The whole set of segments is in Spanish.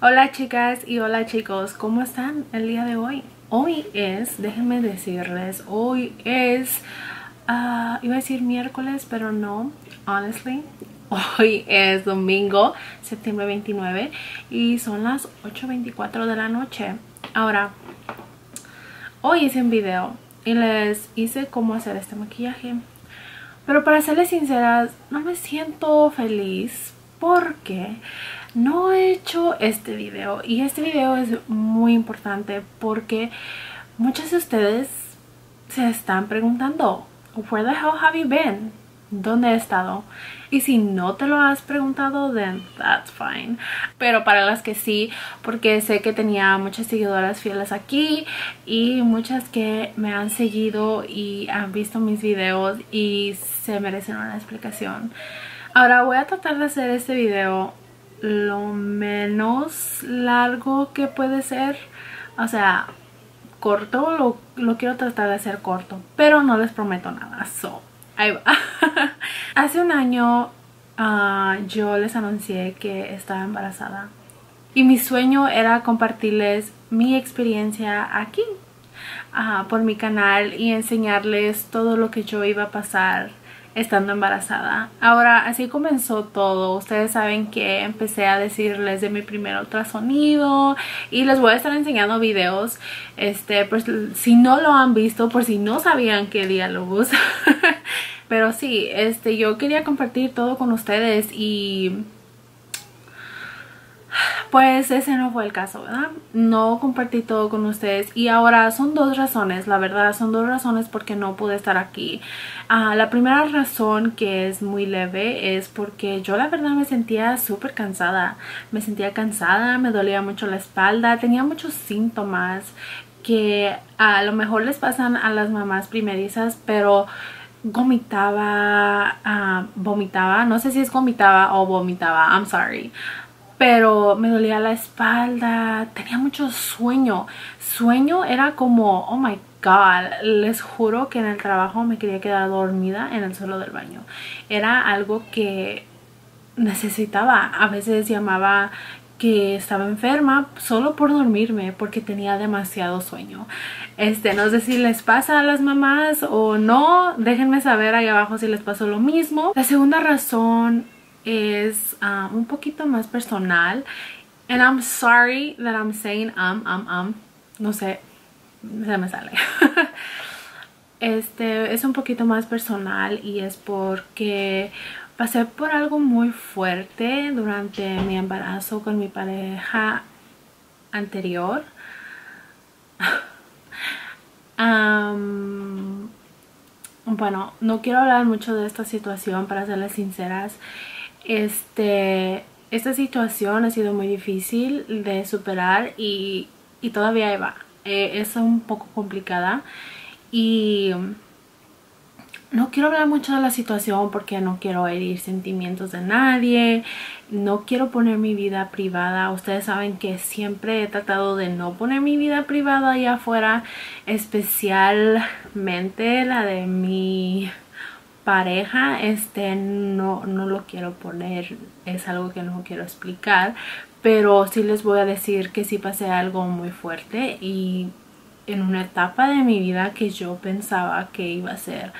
Hola chicas y hola chicos, ¿cómo están el día de hoy? Iba a decir miércoles, pero no, honestly, hoy es domingo, septiembre 29 y son las 8:24 de la noche. Ahora, hoy hice un video y les hice cómo hacer este maquillaje, pero para serles sinceras, no me siento feliz porque no he hecho este video, y este video es muy importante porque muchas de ustedes se están preguntando, where the hell have you been? ¿Dónde he estado? Y si no te lo has preguntado, then that's fine. Pero para las que sí, porque sé que tenía muchas seguidoras fieles aquí y muchas que me han seguido y han visto mis videos y se merecen una explicación. Ahora voy a tratar de hacer este video lo menos largo que puede ser, o sea, corto, lo quiero tratar de hacer corto, pero no les prometo nada, so, ahí va. Hace un año yo les anuncié que estaba embarazada y mi sueño era compartirles mi experiencia aquí por mi canal y enseñarles todo lo que yo iba a pasar estando embarazada. Ahora, así comenzó todo. Ustedes saben que empecé a decirles de mi primer ultrasonido y les voy a estar enseñando videos, pues, si no lo han visto, por si no sabían qué diálogos. Pero sí, yo quería compartir todo con ustedes y pues ese no fue el caso, ¿verdad? No compartí todo con ustedes y ahora son dos razones, la verdad, son dos razones porque no pude estar aquí. La primera razón, que es muy leve, es porque yo la verdad me sentía súper cansada. Me sentía cansada, me dolía mucho la espalda, tenía muchos síntomas que a lo mejor les pasan a las mamás primerizas, pero vomitaba, vomitaba, no sé si es vomitaba o vomitaba, I'm sorry. Pero me dolía la espalda, tenía mucho sueño. Sueño era como, oh my god, les juro que en el trabajo me quería quedar dormida en el suelo del baño. Era algo que necesitaba. A veces llamaba que estaba enferma solo por dormirme porque tenía demasiado sueño. No sé si les pasa a las mamás o no. Déjenme saber ahí abajo si les pasó lo mismo. La segunda razón es un poquito más personal, and I'm sorry that I'm saying no sé, se me sale. Es un poquito más personal y es porque pasé por algo muy fuerte durante mi embarazo con mi pareja anterior. Bueno, no quiero hablar mucho de esta situación, para serles sinceras. Esta situación ha sido muy difícil de superar y todavía va. Es un poco complicada y no quiero hablar mucho de la situación porque no quiero herir sentimientos de nadie. No quiero poner mi vida privada. Ustedes saben que siempre he tratado de no poner mi vida privada allá afuera, especialmente la de mi pareja. No lo quiero poner, es algo que no quiero explicar, pero sí les voy a decir que sí pasé algo muy fuerte y en una etapa de mi vida que yo pensaba que iba a ser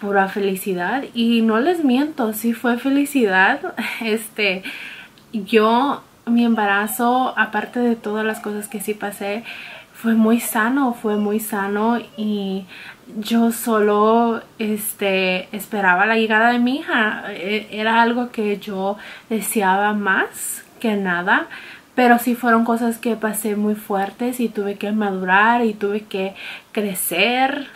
pura felicidad, y no les miento, sí fue felicidad. Mi embarazo, aparte de todas las cosas que sí pasé, fue muy sano, y yo solo esperaba la llegada de mi hija. Era algo que yo deseaba más que nada, pero sí fueron cosas que pasé muy fuertes y tuve que madurar y tuve que crecer.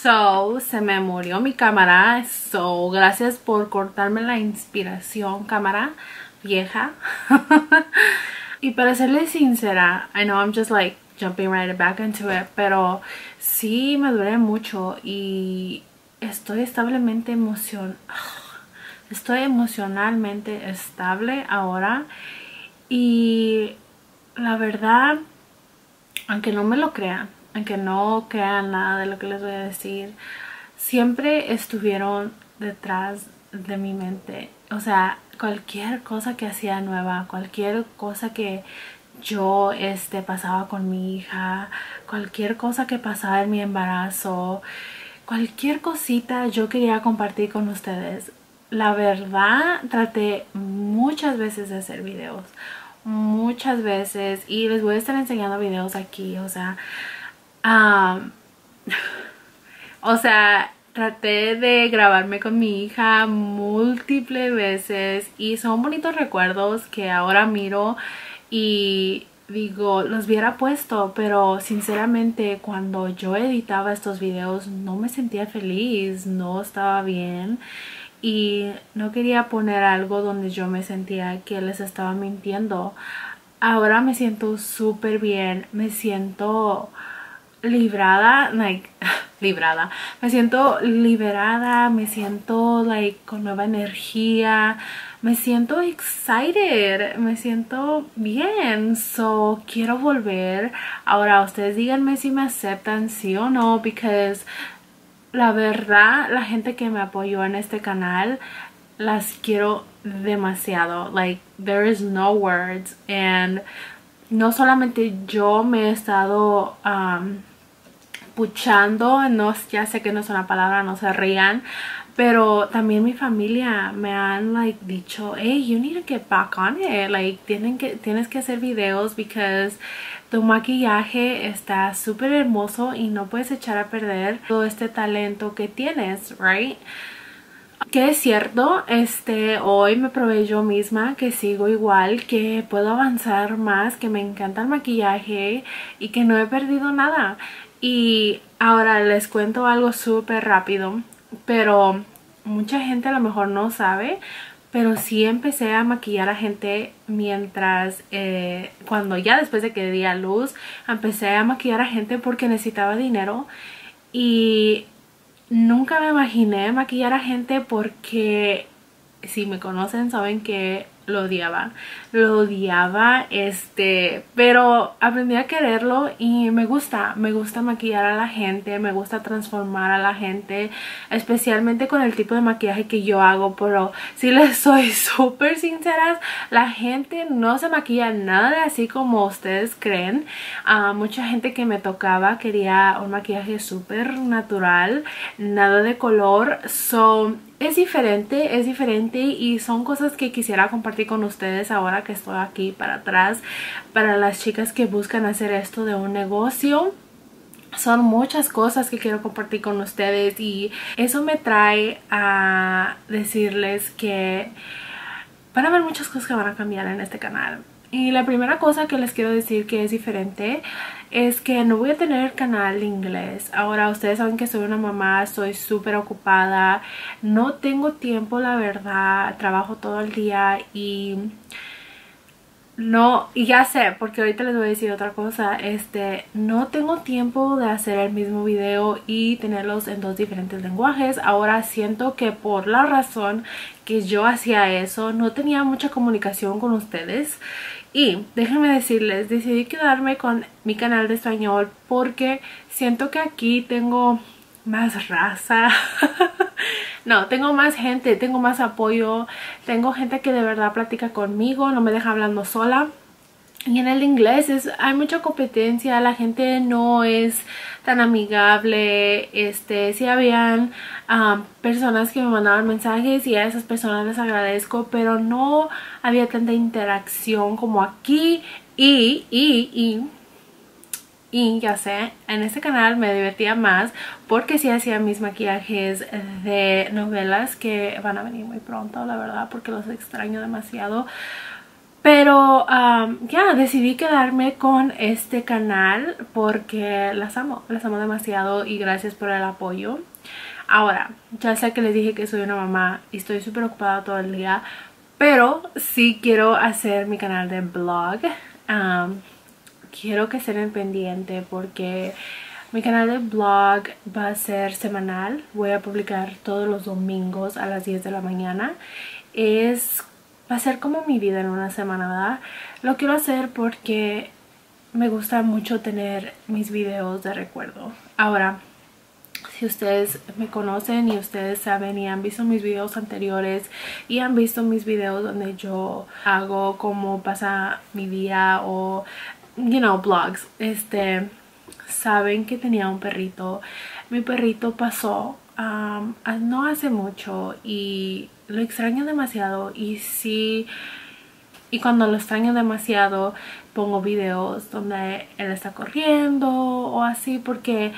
So, se me murió mi cámara, so gracias por cortarme la inspiración, cámara vieja. Y para serles sincera, I know I'm just like jumping right back into it, pero sí me duele mucho y estoy establemente estoy emocionalmente estable ahora. Y la verdad, aunque no me lo crean, aunque no crean nada de lo que les voy a decir, siempre estuvieron detrás de mi mente. O sea, cualquier cosa que hacía nueva, cualquier cosa que yo pasaba con mi hija, cualquier cosa que pasaba en mi embarazo, cualquier cosita yo quería compartir con ustedes. La verdad, traté muchas veces de hacer videos, muchas veces, y les voy a estar enseñando videos aquí, o sea, traté de grabarme con mi hija múltiples veces y son bonitos recuerdos que ahora miro y digo, los hubiera puesto, pero sinceramente cuando yo editaba estos videos no me sentía feliz, no estaba bien y no quería poner algo donde yo me sentía que les estaba mintiendo. Ahora me siento súper bien, me siento librada, like, librada, me siento liberada, me siento like con nueva energía, me siento excited, me siento bien. So quiero volver. Ahora ustedes díganme si me aceptan, sí o no, because la verdad la gente que me apoyó en este canal las quiero demasiado, like there is no words. And no solamente yo me he estado puchando, no, ya sé que no es una palabra, no se rían, pero también mi familia me han like dicho, hey, you need to get back on it, like tienes que hacer videos because tu maquillaje está súper hermoso y no puedes echar a perder todo este talento que tienes, right? Que es cierto, hoy me probé yo misma que sigo igual, que puedo avanzar más, que me encanta el maquillaje y que no he perdido nada. Y ahora les cuento algo súper rápido, pero mucha gente a lo mejor no sabe, pero sí empecé a maquillar a gente mientras, cuando ya después de que di a luz, empecé a maquillar a gente porque necesitaba dinero y nunca me imaginé maquillar a gente porque si me conocen saben que lo odiaba, pero aprendí a quererlo y me gusta maquillar a la gente, me gusta transformar a la gente, especialmente con el tipo de maquillaje que yo hago. Pero si les soy súper sinceras, la gente no se maquilla nada de así como ustedes creen. Mucha gente que me tocaba quería un maquillaje súper natural, nada de color, so es diferente y son cosas que quisiera compartir con ustedes ahora que estoy aquí para atrás. Para las chicas que buscan hacer esto de un negocio, son muchas cosas que quiero compartir con ustedes y eso me trae a decirles que van a haber muchas cosas que van a cambiar en este canal. Y la primera cosa que les quiero decir que es diferente es que no voy a tener canal de inglés. Ahora ustedes saben que soy una mamá, soy súper ocupada, no tengo tiempo, la verdad, trabajo todo el día y no, y ya sé, porque ahorita les voy a decir otra cosa, no tengo tiempo de hacer el mismo video y tenerlos en dos diferentes lenguajes. Ahora siento que por la razón que yo hacía eso, no tenía mucha comunicación con ustedes. Y déjenme decirles, decidí quedarme con mi canal de español porque siento que aquí tengo más raza, no, tengo más gente, tengo más apoyo, tengo gente que de verdad platica conmigo, no me deja hablando sola. Y en el inglés hay mucha competencia, la gente no es tan amigable. Sí habían personas que me mandaban mensajes y a esas personas les agradezco, pero no había tanta interacción como aquí. Y ya sé, en este canal me divertía más porque sí hacía mis maquillajes de novelas que van a venir muy pronto, la verdad, porque los extraño demasiado. Pero ya, decidí quedarme con este canal porque las amo demasiado y gracias por el apoyo. Ahora, ya sé que les dije que soy una mamá y estoy súper ocupada todo el día, pero sí quiero hacer mi canal de vlog. Quiero que estén pendientes porque mi canal de blog va a ser semanal. Voy a publicar todos los domingos a las 10 de la mañana. Va a ser como mi vida en una semana, ¿verdad? Lo quiero hacer porque me gusta mucho tener mis videos de recuerdo. Ahora, Si ustedes me conocen y ustedes saben y han visto mis videos anteriores y han visto mis videos donde yo hago cómo pasa mi día o, you know, vlogs, saben que tenía un perrito. Mi perrito pasó no hace mucho y lo extraño demasiado. Y cuando lo extraño demasiado pongo videos donde él está corriendo o así, porque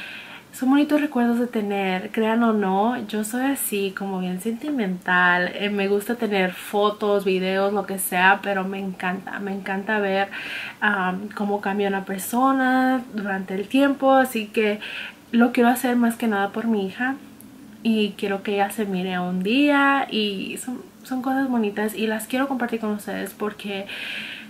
son bonitos recuerdos de tener. Crean o no, yo soy así como bien sentimental. Me gusta tener fotos, videos, lo que sea, pero me encanta ver cómo cambia una persona durante el tiempo. Así que lo quiero hacer más que nada por mi hija y quiero que ella se mire un día, y son cosas bonitas y las quiero compartir con ustedes, porque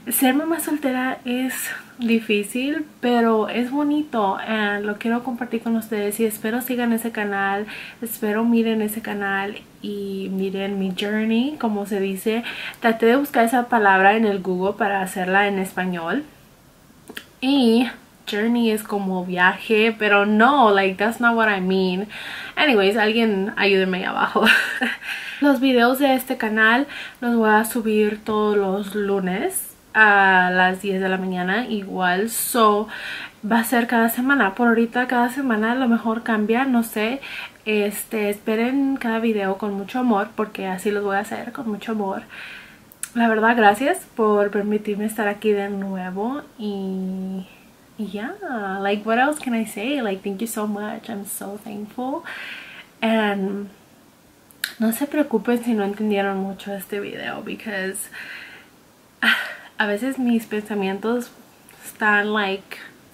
ser mamá soltera es difícil, pero es bonito. Lo quiero compartir con ustedes y espero sigan ese canal, espero miren ese canal y miren mi journey, como se dice. Traté de buscar esa palabra en el Google para hacerla en español, y journey es como viaje, pero no, like, that's not what I mean. Anyways, alguien ayúdenme ahí abajo. Los videos de este canal los voy a subir todos los lunes a las 10 de la mañana igual. So, va a ser cada semana. Por ahorita cada semana a lo mejor cambia, no sé. Esperen cada video con mucho amor, porque así los voy a hacer, con mucho amor. La verdad, gracias por permitirme estar aquí de nuevo. Y yeah, like, what else can I say? Like, thank you so much. I'm so thankful. And no se preocupen si no entendieron mucho este video, because a veces mis pensamientos están, like,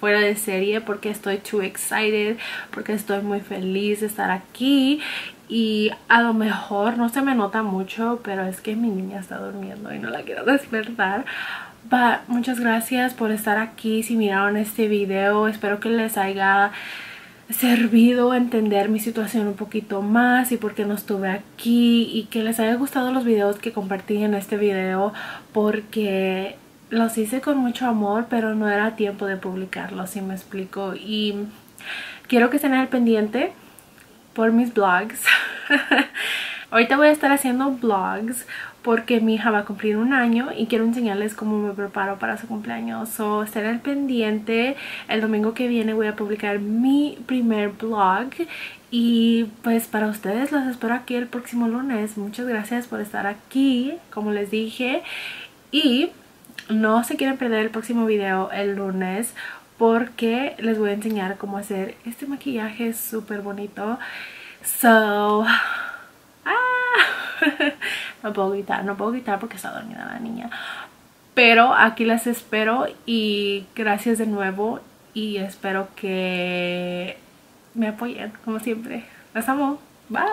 fuera de serie, porque estoy too excited, porque estoy muy feliz de estar aquí. Y a lo mejor no se me nota mucho, pero es que mi niña está durmiendo y no la quiero despertar. But muchas gracias por estar aquí. Si miraron este video, espero que les haya servido entender mi situación un poquito más y por qué no estuve aquí, y que les haya gustado los videos que compartí en este video, porque los hice con mucho amor, pero no era tiempo de publicarlos, si me explico. Y quiero que estén al pendiente por mis vlogs. Ahorita voy a estar haciendo vlogs porque mi hija va a cumplir un año y quiero enseñarles cómo me preparo para su cumpleaños. So, estén al pendiente. El domingo que viene voy a publicar mi primer vlog. Y pues para ustedes los espero aquí el próximo lunes. Muchas gracias por estar aquí, como les dije. Y no se quieren perder el próximo video el lunes, porque les voy a enseñar cómo hacer este maquillaje súper bonito. So, no puedo gritar porque está dormida la niña, pero aquí las espero. Y gracias de nuevo, y espero que me apoyen como siempre. Las amo, bye.